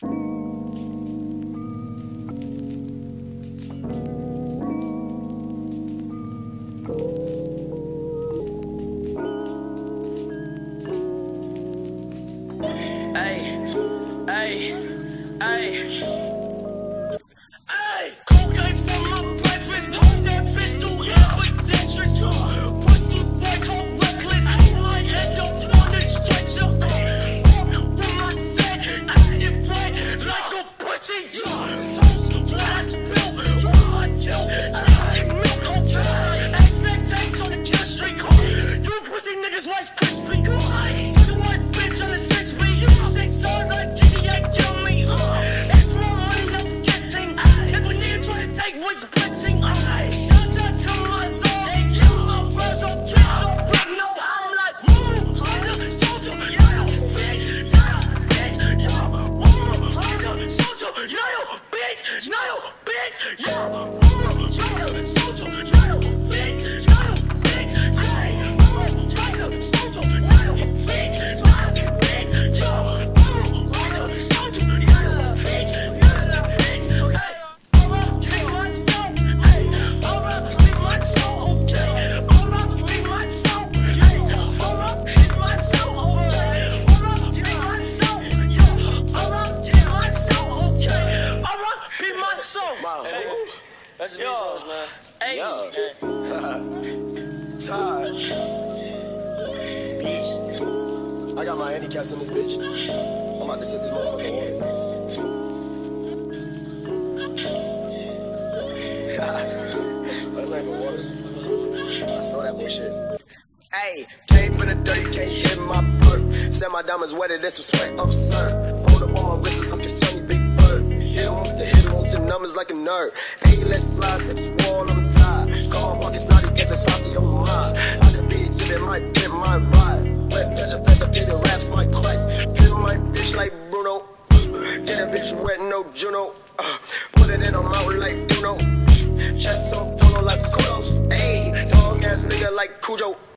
Like Kujo,